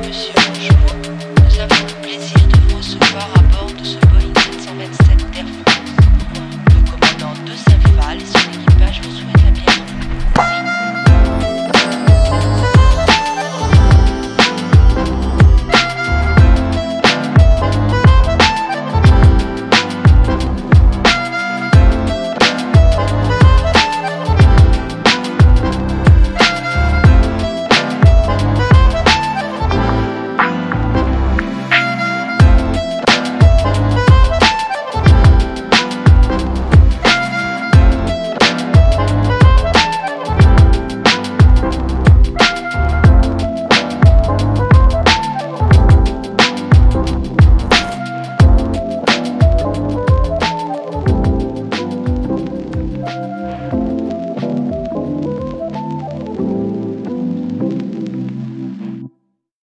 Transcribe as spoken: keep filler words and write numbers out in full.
step as usual.